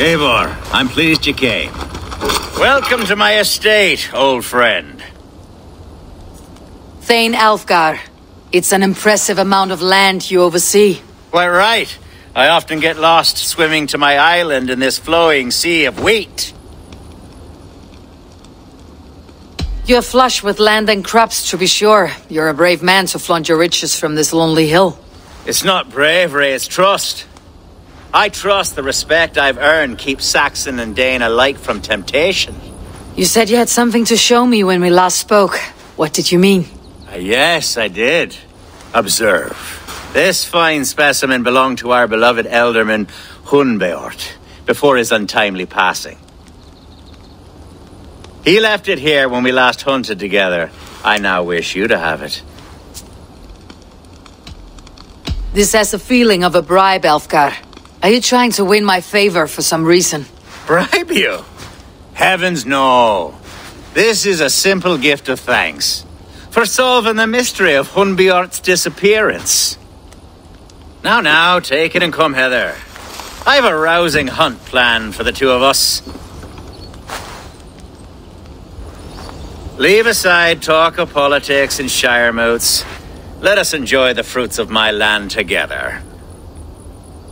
Eivor, I'm pleased you came. Welcome to my estate, old friend. Thane Alfgar, it's an impressive amount of land you oversee. Quite right. I often get lost swimming to my island in this flowing sea of wheat. You're flush with land and crops, to be sure. You're a brave man to flaunt your riches from this lonely hill. It's not bravery, it's trust. I trust the respect I've earned keeps Saxon and Dane alike from temptation. You said you had something to show me when we last spoke. What did you mean? Yes, I did. Observe. This fine specimen belonged to our beloved Alderman Hunberht before his untimely passing. He left it here when we last hunted together. I now wish you to have it. This has the feeling of a bribe, Alfgar. Are you trying to win my favor for some reason? Bribe you? Heavens no. This is a simple gift of thanks for solving the mystery of Hunbert's disappearance. Now, take it and come hither. I've a rousing hunt planned for the two of us. Leave aside talk of politics and shire moats. Let us enjoy the fruits of my land together.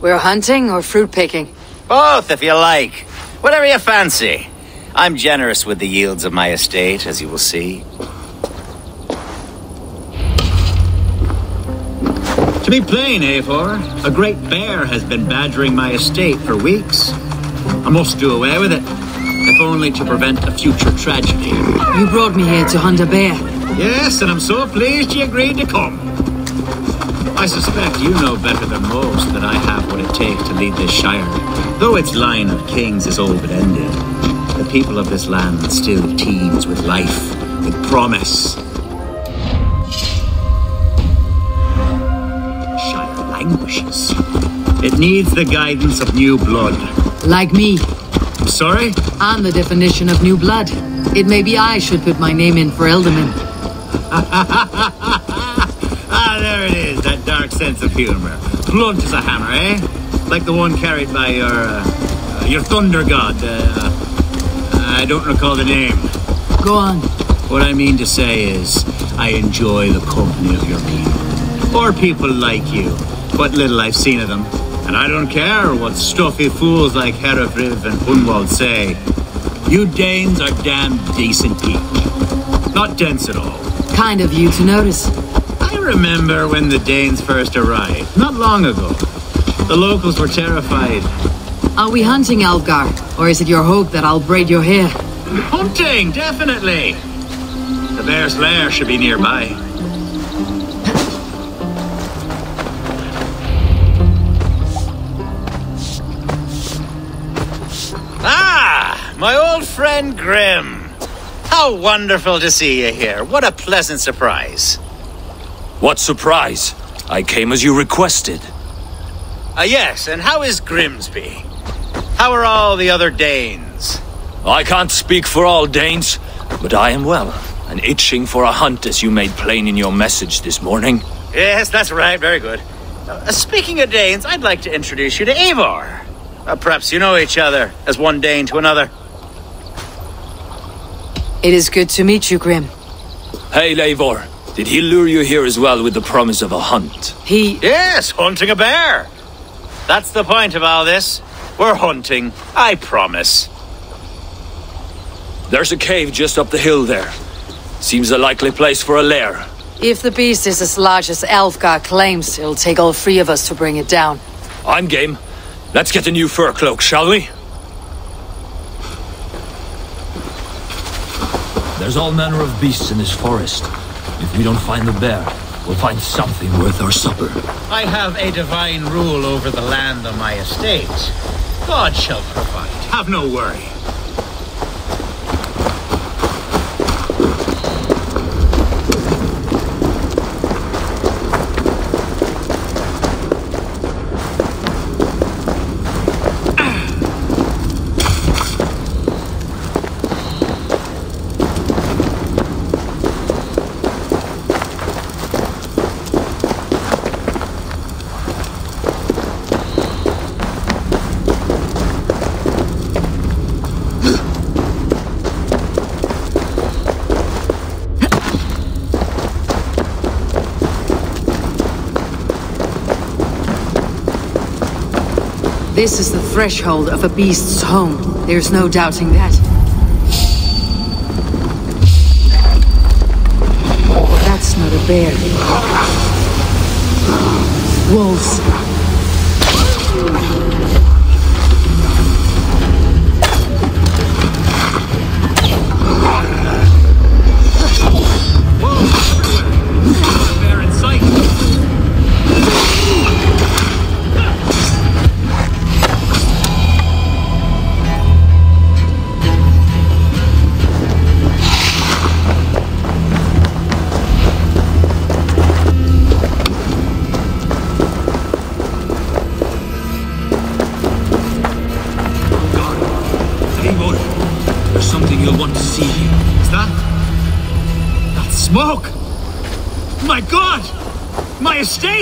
We're hunting or fruit picking? Both, if you like. Whatever you fancy. I'm generous with the yields of my estate, as you will see. To be plain, Eivor, a great bear has been badgering my estate for weeks. I must do away with it. If only to prevent a future tragedy. You brought me here to hunt a bear. Yes, and I'm so pleased you agreed to come. I suspect you know better than most that I have what it takes to lead this shire. Though its line of kings is old and ended, the people of this land still teems with life, with promise. Shire languishes. It needs the guidance of new blood. Like me. Sorry? I'm the definition of new blood. It may be I should put my name in for Elderman. Ah, there it is, that dark sense of humor. Blunt as a hammer, eh? Like the one carried by your thunder god. I don't recall the name. Go on. What I mean to say is, I enjoy the company of your people. Or people like you. What little I've seen of them. And I don't care what stuffy fools like Herefriv and Hunwald say. You Danes are damn decent people. Not dense at all. Kind of you to notice. I remember when the Danes first arrived, not long ago. The locals were terrified. Are we hunting, Alfgar? Or is it your hope that I'll braid your hair? Hunting, definitely! The bear's lair should be nearby. My old friend Grimm. How wonderful to see you here. What a pleasant surprise. What surprise? I came as you requested. Yes, and how is Grimsby? How are all the other Danes? I can't speak for all Danes, but I am well, and itching for a hunt as you made plain in your message this morning. Yes, that's right, very good. Speaking of Danes, I'd like to introduce you to Eivor. Perhaps you know each other as one Dane to another. It is good to meet you, Grimm. Hey, Eivor. Did he lure you here as well with the promise of a hunt? He... Yes, hunting a bear. That's the point of all this. We're hunting, I promise. There's a cave just up the hill there. Seems a likely place for a lair. If the beast is as large as Alfgar claims, it'll take all three of us to bring it down. I'm game. Let's get a new fur cloak, shall we? There's all manner of beasts in this forest. If we don't find the bear, we'll find something worth our supper. I have a divine rule over the land on my estate. God shall provide. Have no worry. This is the threshold of a beast's home. There's no doubting that. That's not a bear. Wolves.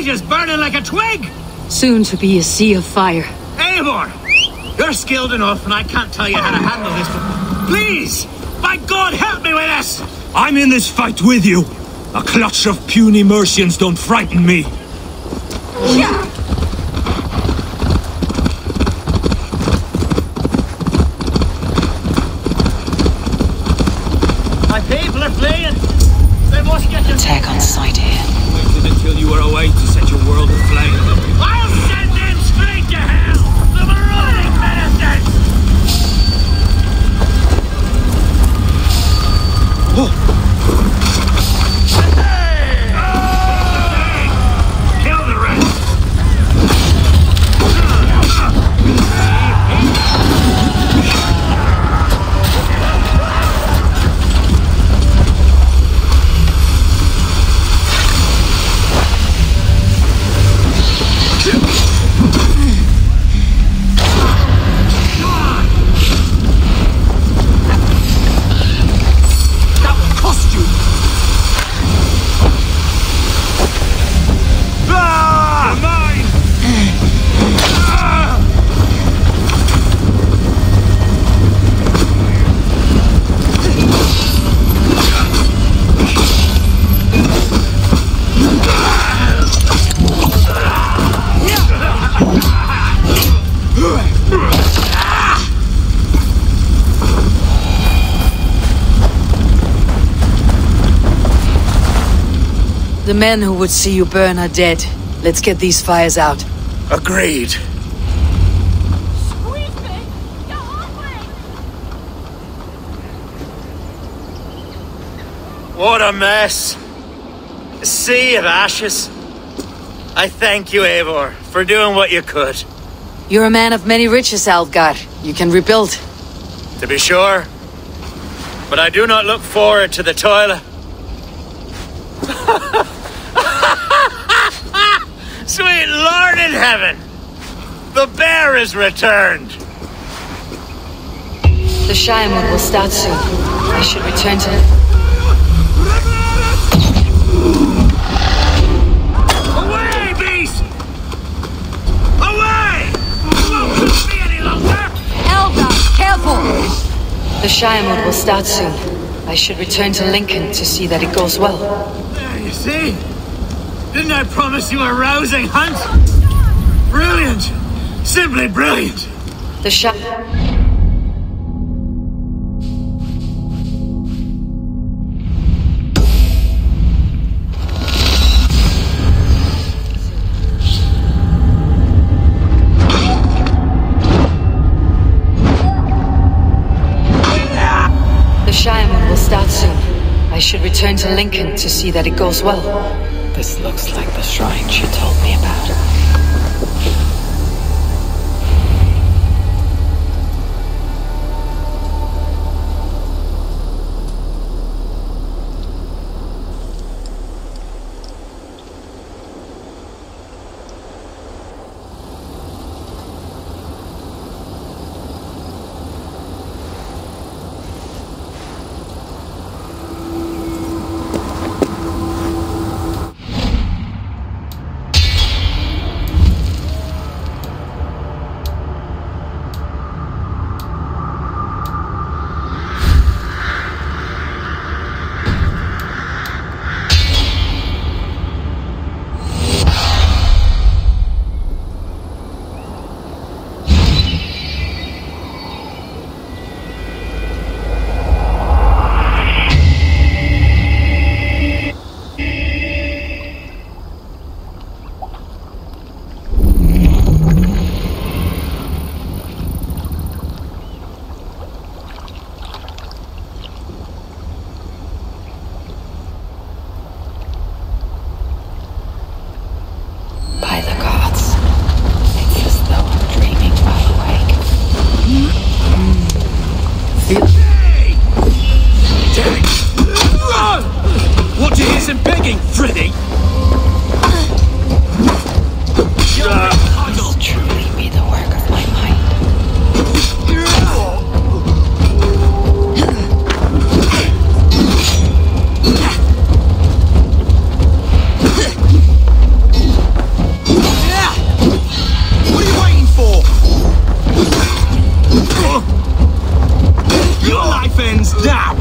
Is burning like a twig! Soon to be a sea of fire. Eivor! You're skilled enough and I can't tell you how to handle this, but please! By God, help me with this! I'm in this fight with you. A clutch of puny Mercians don't frighten me. Yeah. My people are fleeing. They must get your tech on sight here. Waited until you were away to set your world aflame. I'll send them straight to hell! The marauding medicines! Whoa! Hey! Oh! Kill the rest. The men who would see you burn are dead. Let's get these fires out. Agreed. Squeeze me! Go away! What a mess. A sea of ashes. I thank you, Eivor, for doing what you could. You're a man of many riches, Alfgar. You can rebuild. To be sure. But I do not look forward to the toilet. Sweet Lord in heaven! The bear is returned! The Shyamun will start soon. I should return to them. Away, beast! Away! You won't keep me any longer! Alfgar, careful! The Shyamun will start soon. I should return to Lincoln to see that it goes well. You see? Didn't I promise you a rousing hunt? Brilliant! Simply brilliant! The shot. The Shyamun will start soon. I should return to Lincoln to see that it goes well. This looks like the shrine she told me about. fucking pretty! You'll truly be the work of my mind. What are you waiting for? Your life ends now!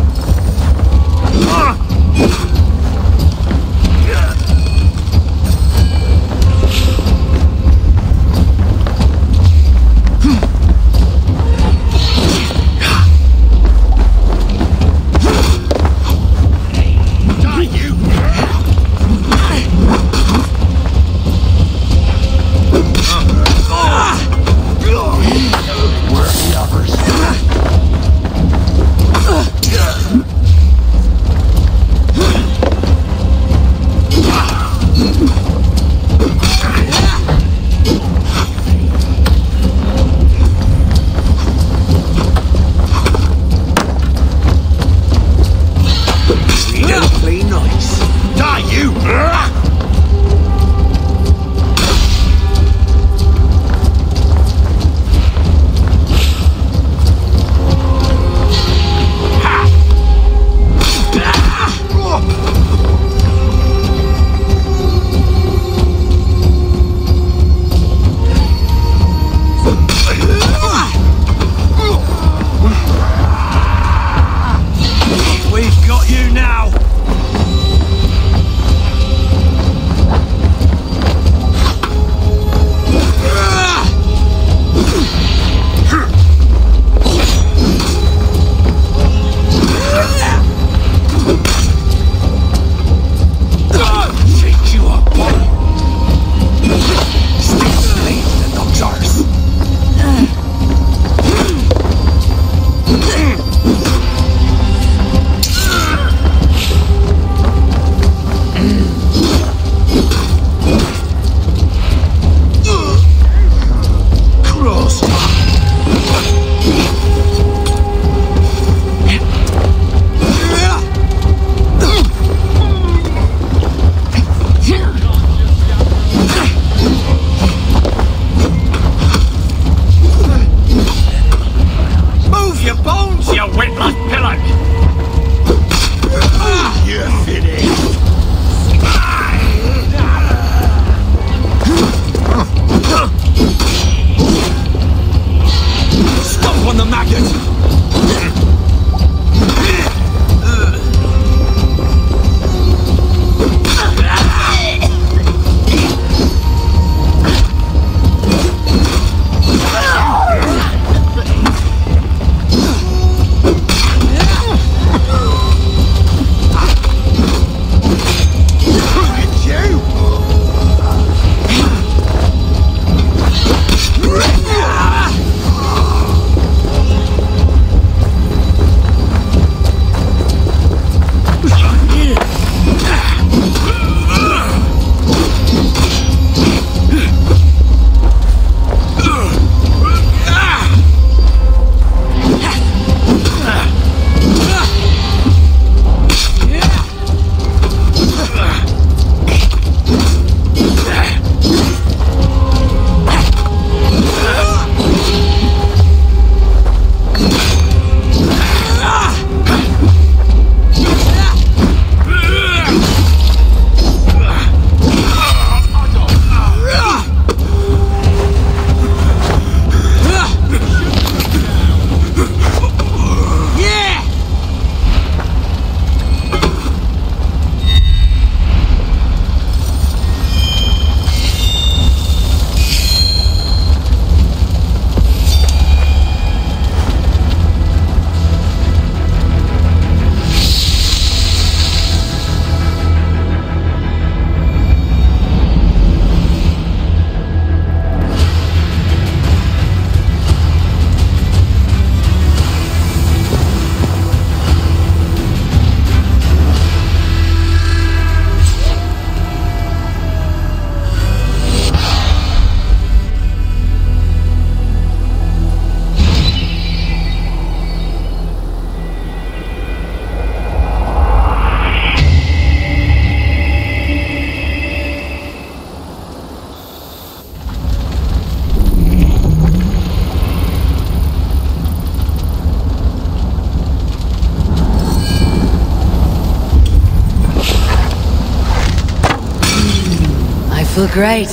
feel great.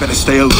Better stay alone.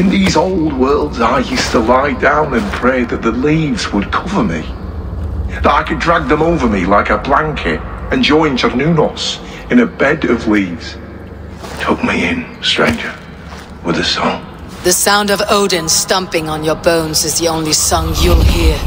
In these old worlds, I used to lie down and pray that the leaves would cover me, that I could drag them over me like a blanket and join Jornunos in a bed of leaves. Took me in, stranger, with a song. The sound of Odin stomping on your bones is the only song you'll hear.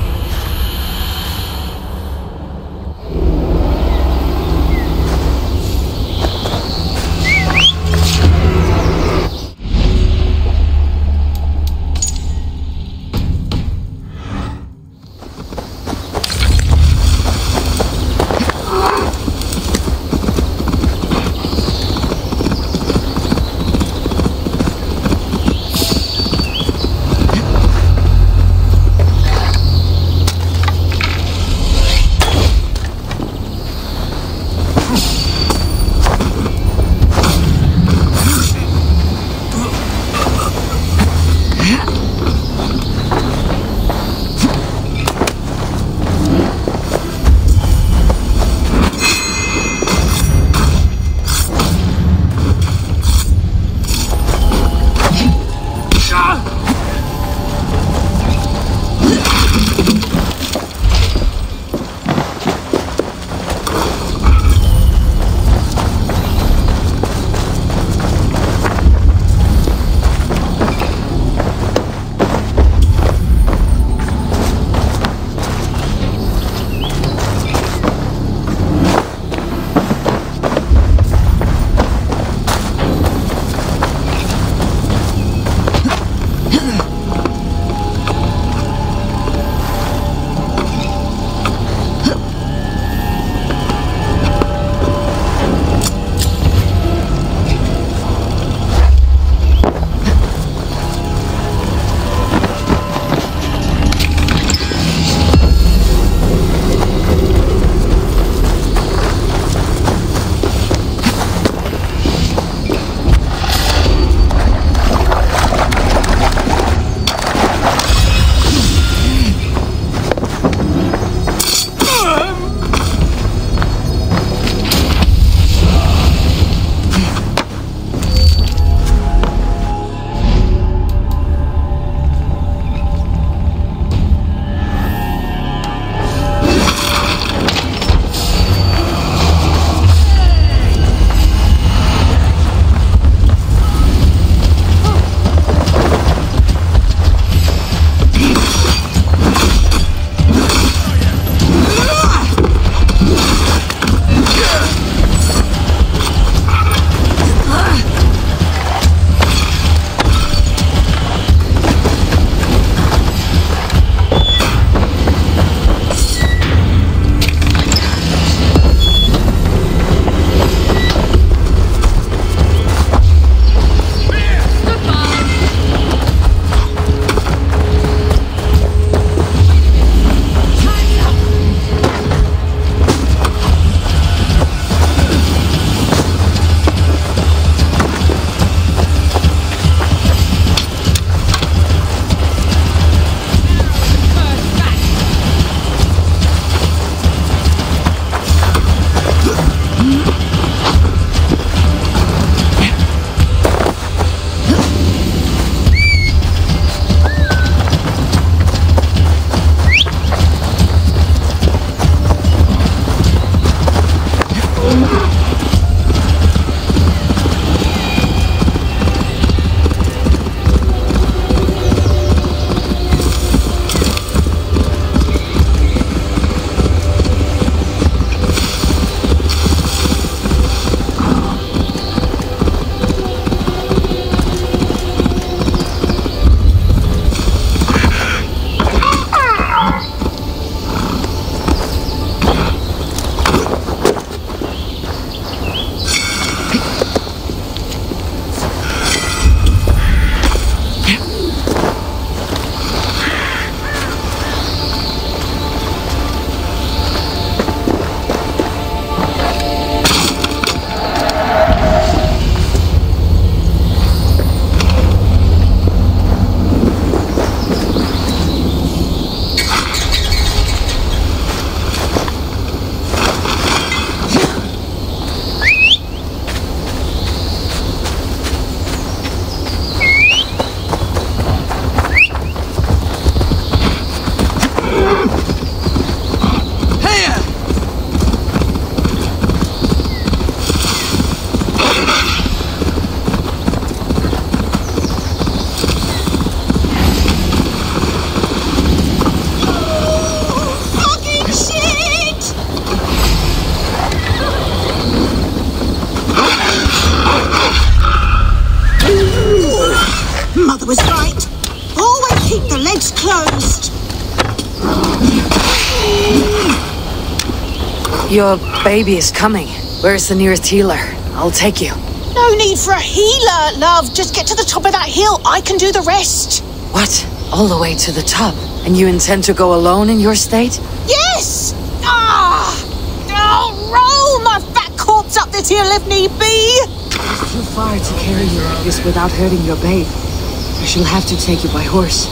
Your baby is coming. Where's the nearest healer? I'll take you. No need for a healer, love. Just get to the top of that hill. I can do the rest. What? All the way to the top? And you intend to go alone in your state? Yes! I'll roll my fat corpse up this hill if need be. It's too far to carry you like this without hurting your babe. I shall have to take you by horse.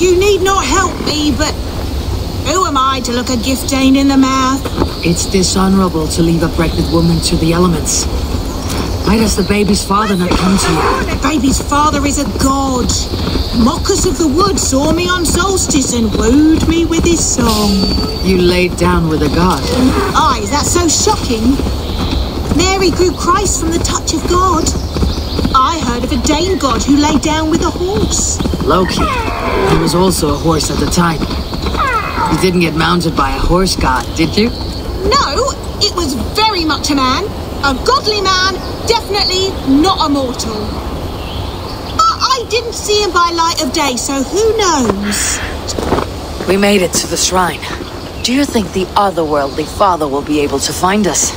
You need not help me, but... who am I to look a Giftane in the mouth? It's dishonorable to leave a pregnant woman to the elements. Why does the baby's father not come to you? The baby's father is a god. Moccus of the Wood saw me on solstice and wooed me with his song. You laid down with a god. Aye, is that so shocking? Mary grew Christ from the touch of God. I heard of a Dane god who lay down with a horse. Loki. He was also a horse at the time. You didn't get mounted by a horse god, did you? No, it was very much a man. A godly man, definitely not a mortal. But I didn't see him by light of day, so who knows? We made it to the shrine. Do you think the otherworldly father will be able to find us?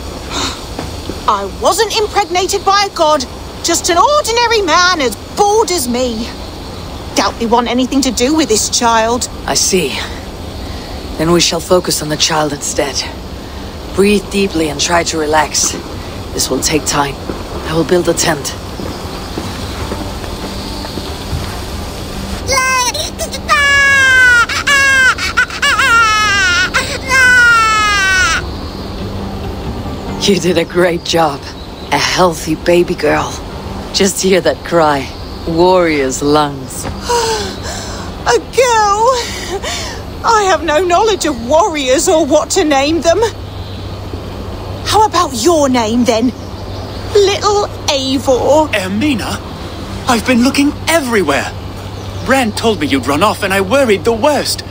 I wasn't impregnated by a god. Just an ordinary man as bored as me. Doubt we want anything to do with this child. I see. Then we shall focus on the child instead. Breathe deeply and try to relax. This will take time. I will build a tent. You did a great job. A healthy baby girl. Just hear that cry. Warrior's lungs. A girl! I have no knowledge of warriors or what to name them. How about your name, then? Little Eivor. Ermina? I've been looking everywhere. Bran told me you'd run off and I worried the worst.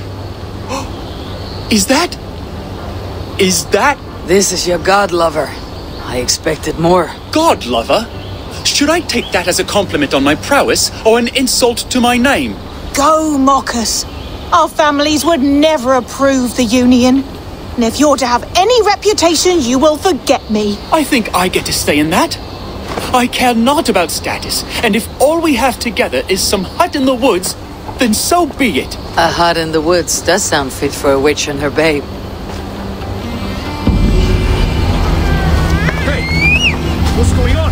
Is that? This is your god-lover. I expected more. God-lover? Should I take that as a compliment on my prowess or an insult to my name? Go, Moccus. Our families would never approve the union. And if you're to have any reputation, you will forget me. I think I get to stay in that. I care not about status, and if all we have together is some hut in the woods, then so be it. A hut in the woods does sound fit for a witch and her babe. Hey, what's going on?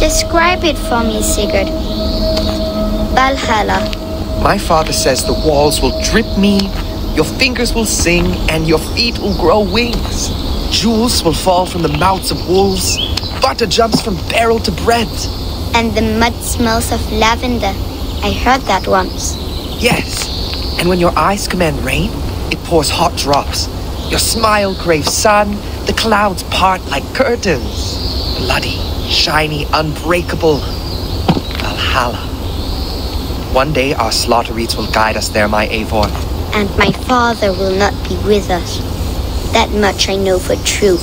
Describe it for me, Sigurd. Valhalla. My father says the walls will drip me, your fingers will sing, and your feet will grow wings. Jewels will fall from the mouths of wolves. Butter jumps from barrel to bread. And the mud smells of lavender. I heard that once. Yes. And when your eyes command rain, it pours hot drops. Your smile craves sun. The clouds part like curtains. Bloody. Shiny, unbreakable Valhalla. One day our slaughter reeds will guide us there, my Eivor. And my father will not be with us. That much I know for true.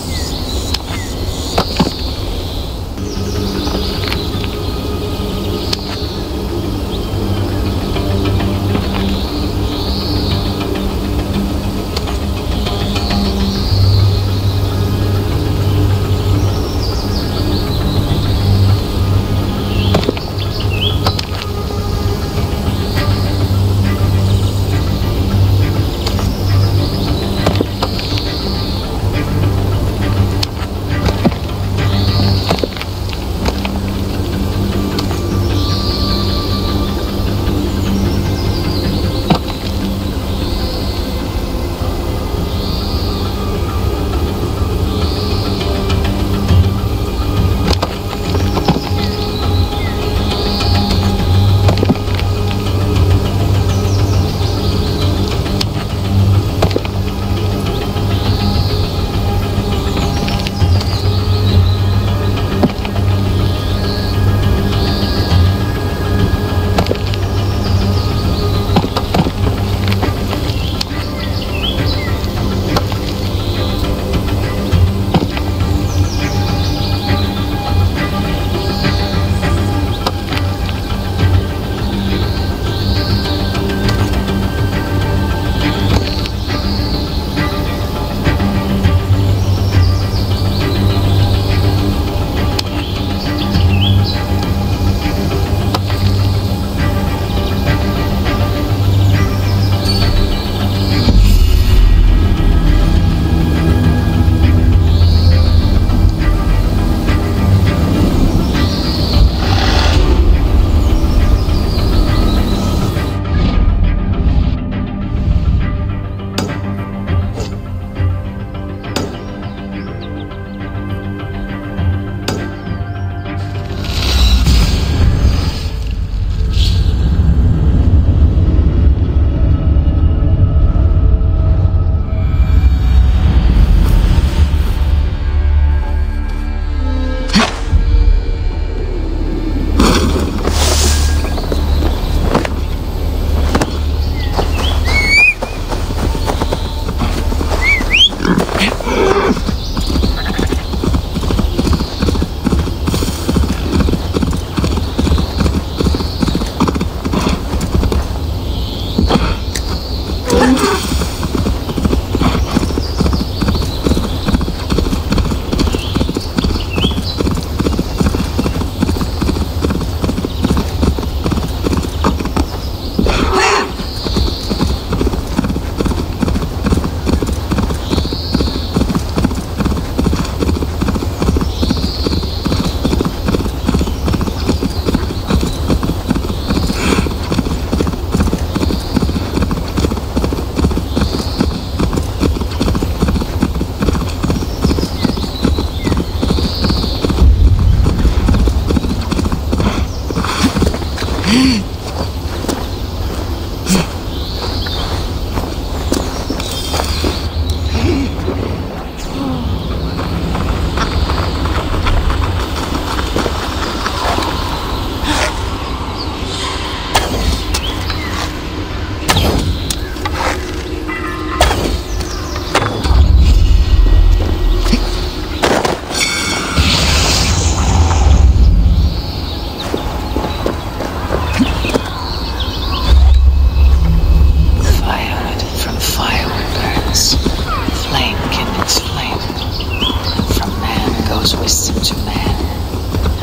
wisdom to man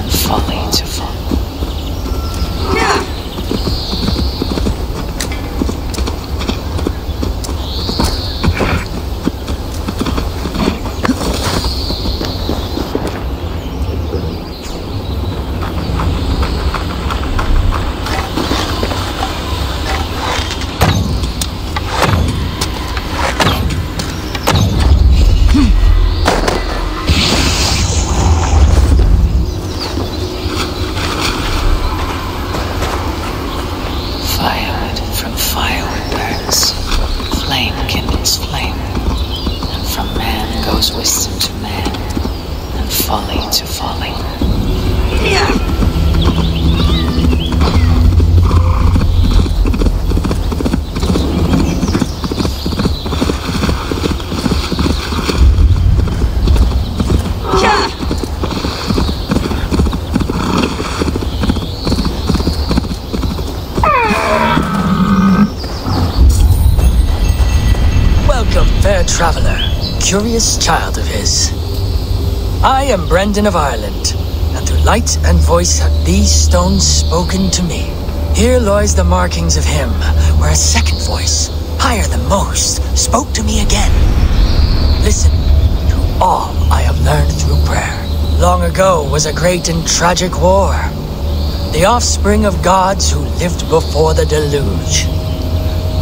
and folly to follow. Curious child of his. I am Brendan of Ireland, and through light and voice have these stones spoken to me. Here lies the markings of him, where a second voice, higher than most, spoke to me again. Listen to all I have learned through prayer. Long ago was a great and tragic war, the offspring of gods who lived before the deluge.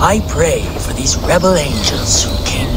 I pray for these rebel angels who came